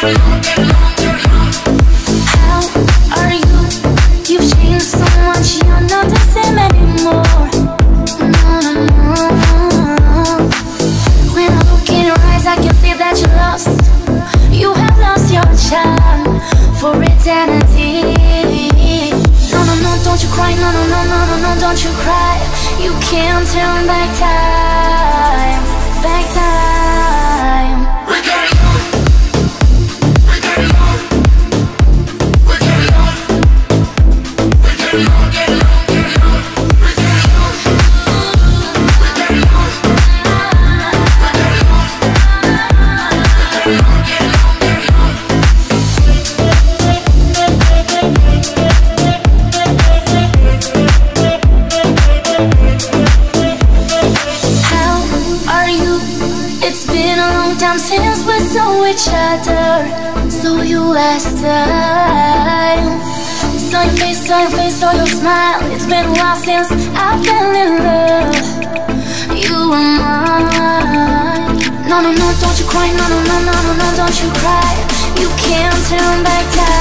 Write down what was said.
No, don't you cry, no, don't you cry. You can't turn back time.